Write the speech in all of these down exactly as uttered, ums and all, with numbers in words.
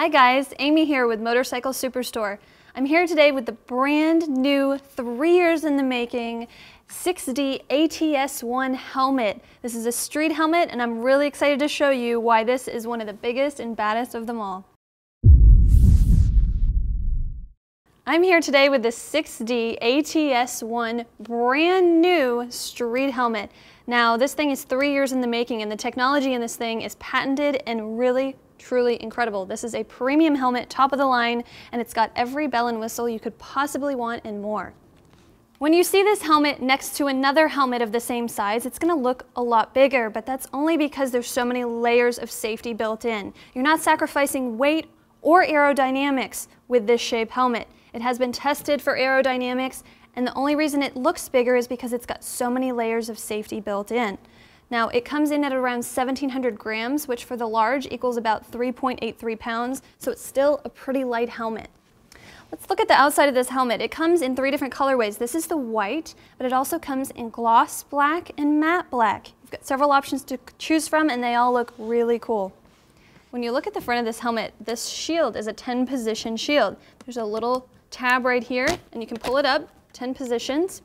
Hi guys, Amy here with Motorcycle Superstore. I'm here today with the brand new, three years in the making, six D A T S one helmet. This is a street helmet and I'm really excited to show you why this is one of the biggest and baddest of them all. I'm here today with the six D A T S one brand new street helmet. Now this thing is three years in the making and the technology in this thing is patented and really, truly incredible. This is a premium helmet, top of the line, and it's got every bell and whistle you could possibly want and more. When you see this helmet next to another helmet of the same size, it's going to look a lot bigger, but that's only because there's so many layers of safety built in. You're not sacrificing weight or aerodynamics with this shape helmet. It has been tested for aerodynamics, and the only reason it looks bigger is because it's got so many layers of safety built in. Now, it comes in at around seventeen hundred grams, which for the large equals about three point eight three pounds, so it's still a pretty light helmet. Let's look at the outside of this helmet. It comes in three different colorways. This is the white, but it also comes in gloss black and matte black. You've got several options to choose from, and they all look really cool. When you look at the front of this helmet, this shield is a ten position shield. There's a little tab right here, and you can pull it up, ten positions.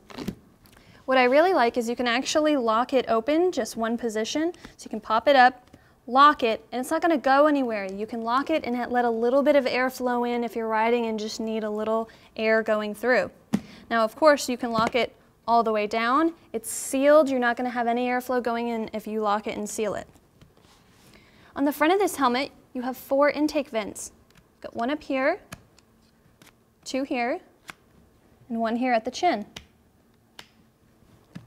What I really like is you can actually lock it open, just one position, so you can pop it up, lock it, and it's not going to go anywhere. You can lock it and let a little bit of air flow in if you're riding and just need a little air going through. Now, of course, you can lock it all the way down. It's sealed. You're not going to have any airflow going in if you lock it and seal it. On the front of this helmet, you have four intake vents. You've got one up here, two here, and one here at the chin.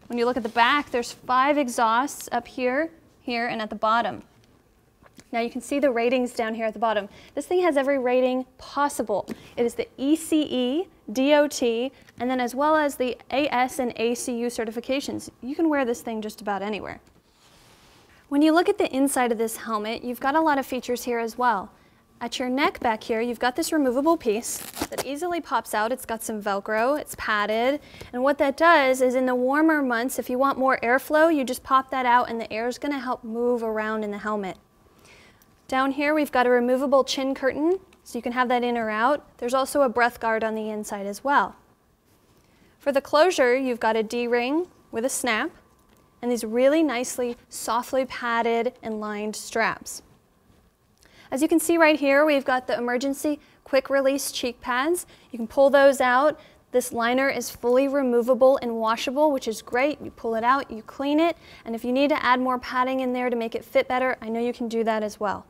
When you look at the back, there's five exhausts up here, here, and at the bottom. Now you can see the ratings down here at the bottom. This thing has every rating possible. It is the E C E, D O T, and then as well as the A S and A C U certifications. You can wear this thing just about anywhere. When you look at the inside of this helmet, you've got a lot of features here as well. At your neck back here, you've got this removable piece that easily pops out. It's got some Velcro, it's padded, and what that does is in the warmer months, if you want more airflow, you just pop that out and the air is going to help move around in the helmet. Down here, we've got a removable chin curtain, so you can have that in or out. There's also a breath guard on the inside as well. For the closure, you've got a D-ring with a snap, and these really nicely, softly padded and lined straps. As you can see right here, we've got the emergency quick release cheek pads. You can pull those out. This liner is fully removable and washable, which is great. You pull it out, you clean it, and if you need to add more padding in there to make it fit better, I know you can do that as well.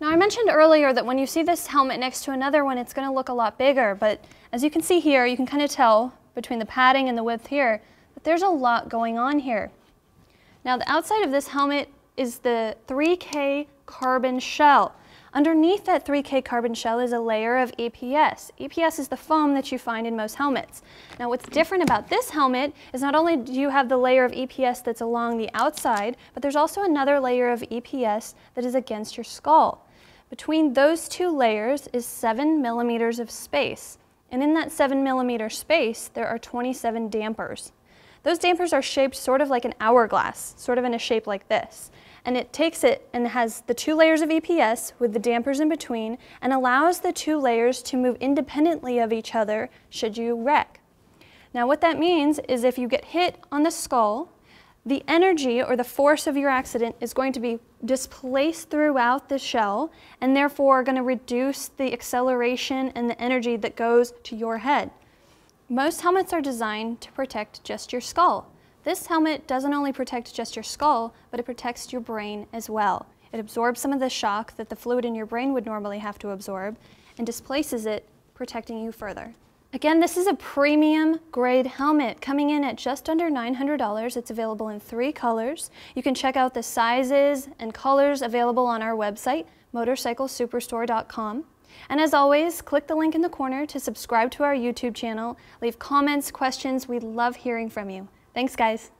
Now, I mentioned earlier that when you see this helmet next to another one, it's going to look a lot bigger, but as you can see here, you can kind of tell between the padding and the width here that there's a lot going on here. Now, the outside of this helmet is the three K carbon shell. Underneath that three K carbon shell is a layer of E P S. E P S is the foam that you find in most helmets. Now what's different about this helmet is not only do you have the layer of E P S that's along the outside, but there's also another layer of E P S that is against your skull. Between those two layers is seven millimeters of space, and in that seven millimeter space there are twenty-seven dampers. Those dampers are shaped sort of like an hourglass, sort of in a shape like this. And it takes it and has the two layers of E P S with the dampers in between and allows the two layers to move independently of each other should you wreck. Now what that means is if you get hit on the skull, the energy or the force of your accident is going to be displaced throughout the shell and therefore going to reduce the acceleration and the energy that goes to your head. Most helmets are designed to protect just your skull. This helmet doesn't only protect just your skull, but it protects your brain as well. It absorbs some of the shock that the fluid in your brain would normally have to absorb and displaces it, protecting you further. Again, this is a premium grade helmet coming in at just under nine hundred dollars. It's available in three colors. You can check out the sizes and colors available on our website, motorcycle superstore dot com. And as always, click the link in the corner to subscribe to our YouTube channel. Leave comments, questions. We love hearing from you. Thanks, guys.